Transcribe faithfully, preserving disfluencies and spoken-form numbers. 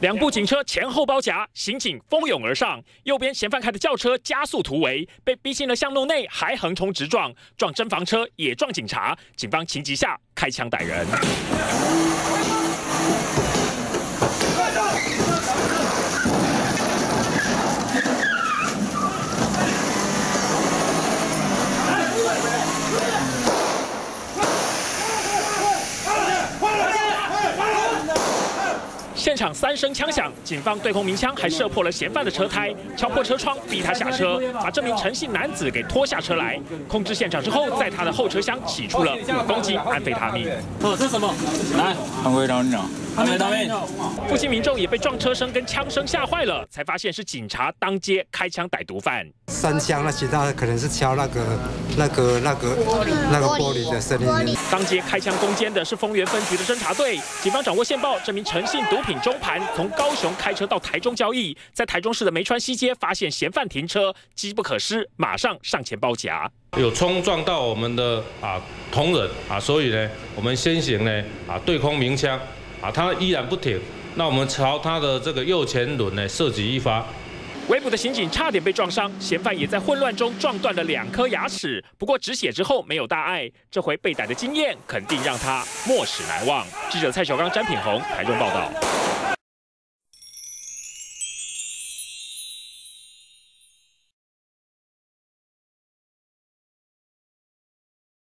两部警车前后包夹，刑警蜂拥而上。右边嫌犯开的轿车加速突围，被逼进了巷弄内，还横冲直撞，撞侦防车也撞警察。警方情急下开枪逮人。现场三声枪响，警方对空鸣枪，还射破了嫌犯的车胎，敲破车窗逼他下车，把这名陈姓男子给拖下车来。控制现场之后，在他的后车厢起出了五公斤安非他命。哦，这什么？来，安非他命。安非他命。附近民众也被撞车声跟枪声吓坏了，才发现是警察当街开枪逮毒贩。三枪那其他可能是敲那个、那个、那个、那个玻璃的声音。当街开枪攻坚的是丰原分局的侦查队，警方掌握线报，这名陈姓毒贩。 品中盘从高雄开车到台中交易，在台中市的梅川西街发现嫌犯停车，机不可失，马上上前包夹。有冲撞到我们的啊同仁啊，所以呢，我们先行呢啊对空鸣枪啊，他依然不停，那我们朝他的这个右前轮呢射击一发。 围捕的刑警差点被撞伤，嫌犯也在混乱中撞断了两颗牙齿，不过止血之后没有大碍。这回被逮的经验肯定让他莫齿难忘。记者蔡小刚、詹品宏，台中报道。